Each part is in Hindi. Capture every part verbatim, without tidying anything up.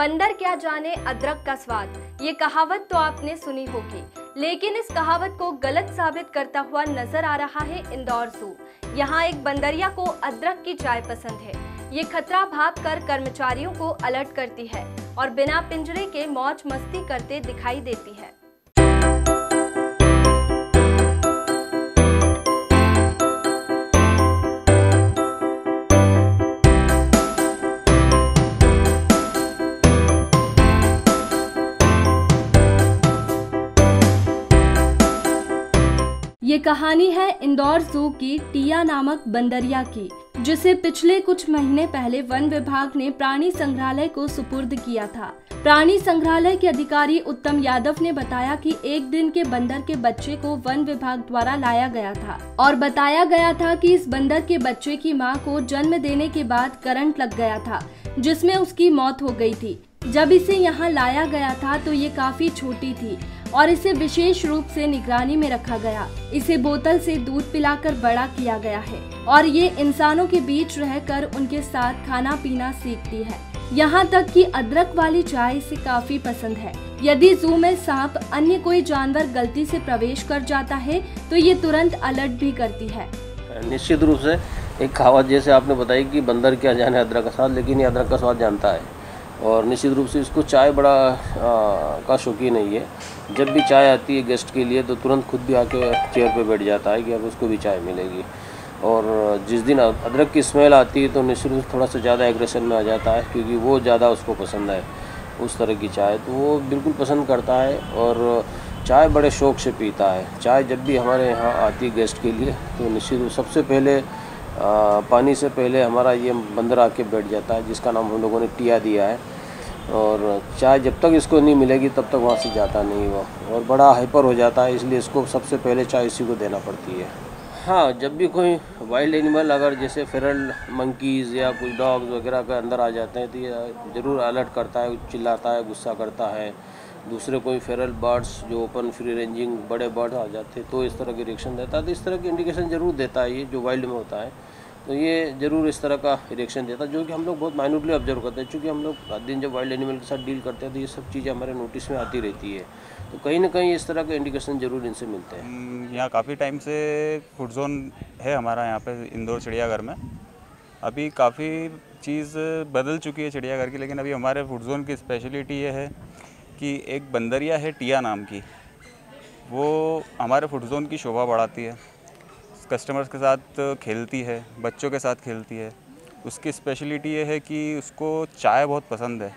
बंदर क्या जाने अदरक का स्वाद, ये कहावत तो आपने सुनी होगी, लेकिन इस कहावत को गलत साबित करता हुआ नजर आ रहा है इंदौर ज़ू। यहाँ एक बंदरिया को अदरक की चाय पसंद है। ये खतरा भाप कर कर्मचारियों को अलर्ट करती है और बिना पिंजरे के मौज मस्ती करते दिखाई देती है। ये कहानी है इंदौर ज़ू की टिया नामक बंदरिया की, जिसे पिछले कुछ महीने पहले वन विभाग ने प्राणी संग्रहालय को सुपुर्द किया था। प्राणी संग्रहालय के अधिकारी उत्तम यादव ने बताया कि एक दिन के बंदर के बच्चे को वन विभाग द्वारा लाया गया था और बताया गया था कि इस बंदर के बच्चे की मां को जन्म देने के बाद करंट लग गया था, जिसमें उसकी मौत हो गयी थी। जब इसे यहाँ लाया गया था तो ये काफी छोटी थी और इसे विशेष रूप से निगरानी में रखा गया। इसे बोतल से दूध पिलाकर बड़ा किया गया है और ये इंसानों के बीच रहकर उनके साथ खाना पीना सीखती है। यहाँ तक कि अदरक वाली चाय इसे काफी पसंद है। यदि ज़ू में सांप अन्य कोई जानवर गलती से प्रवेश कर जाता है तो ये तुरंत अलर्ट भी करती है। निश्चित रूप से एक कहावत जैसे आपने बताई कि बंदर क्या जाने अदरक का स्वाद, लेकिन ये अदरक का स्वाद जानता है और निश्चित रूप से इसको चाय बड़ा आ, का शौकीन नहीं है। जब भी चाय आती है गेस्ट के लिए तो तुरंत खुद भी आके चेयर पे बैठ जाता है कि अब उसको भी चाय मिलेगी। और जिस दिन अदरक की स्मेल आती है तो निश्चित रूप से थोड़ा सा ज़्यादा एग्रेशन में आ जाता है, क्योंकि वो ज़्यादा उसको पसंद है उस तरह की चाय, तो वो बिल्कुल पसंद करता है और चाय बड़े शौक़ से पीता है। चाय जब भी हमारे यहाँ आती है गेस्ट के लिए तो निश्चित रूप सबसे पहले आ, पानी से पहले हमारा ये बंदर आके बैठ जाता है, जिसका नाम हम लोगों ने टिया दिया है। और चाय जब तक इसको नहीं मिलेगी तब तक वहाँ से जाता नहीं वो, और बड़ा हाइपर हो जाता है, इसलिए इसको सबसे पहले चाय इसी को देना पड़ती है। हाँ, जब भी कोई वाइल्ड एनिमल अगर जैसे फेरल मंकीज़ या कुछ डॉग्स वगैरह के अंदर आ जाते हैं तो ये ज़रूर अलर्ट करता है, चिल्लाता है, गुस्सा करता है। दूसरे कोई फेरल बर्ड्स जो ओपन फ्री रेंजिंग बड़े बर्ड आ जाते तो इस तरह के रिएक्शन देता है। तो इस तरह की इंडिकेशन ज़रूर देता है, ये जो वाइल्ड में होता है तो ये ज़रूर इस तरह का रिएक्शन देता है, जो कि हम लोग बहुत माइन्यूटली ऑब्जर्व करते हैं। चूँकि हम लोग हर दिन जब वाइल्ड एनिमल के साथ डील करते हैं तो ये सब चीज़ें हमारे नोटिस में आती रहती है, तो कहीं ना कहीं इस तरह के इंडिकेशन ज़रूर इनसे मिलते हैं। यहाँ काफ़ी टाइम से फूड जोन है हमारा यहाँ पर इंदौर चिड़ियाघर में। अभी काफ़ी चीज़ बदल चुकी है चिड़ियाघर की, लेकिन अभी हमारे फूड जोन की स्पेशलिटी ये है कि एक बंदरिया है टिया नाम की, वो हमारे फूड जोन की शोभा बढ़ाती है, कस्टमर्स के साथ खेलती है, बच्चों के साथ खेलती है। उसकी स्पेशलिटी ये है कि उसको चाय बहुत पसंद है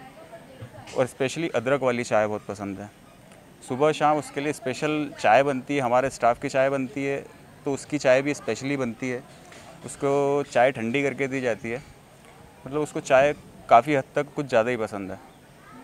और स्पेशली अदरक वाली चाय बहुत पसंद है। सुबह शाम उसके लिए स्पेशल चाय बनती है, हमारे स्टाफ की चाय बनती है, तो उसकी चाय भी स्पेशली बनती है। उसको चाय ठंडी करके दी जाती है, मतलब उसको चाय काफ़ी हद तक कुछ ज़्यादा ही पसंद है,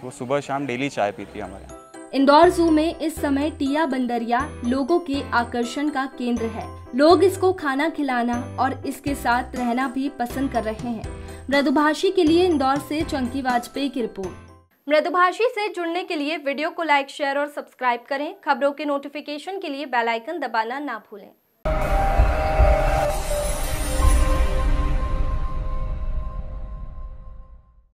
वो सुबह शाम डेली चाय पीती है हमारे। इंदौर ज़ू में इस समय टिया बंदरिया लोगों के आकर्षण का केंद्र है। लोग इसको खाना खिलाना और इसके साथ रहना भी पसंद कर रहे हैं। मृदुभाषी के लिए इंदौर से चंकी वाजपेयी की रिपोर्ट। मृदुभाषी से जुड़ने के लिए वीडियो को लाइक, शेयर और सब्सक्राइब करें। खबरों के नोटिफिकेशन के लिए बेल आइकन दबाना ना भूलें।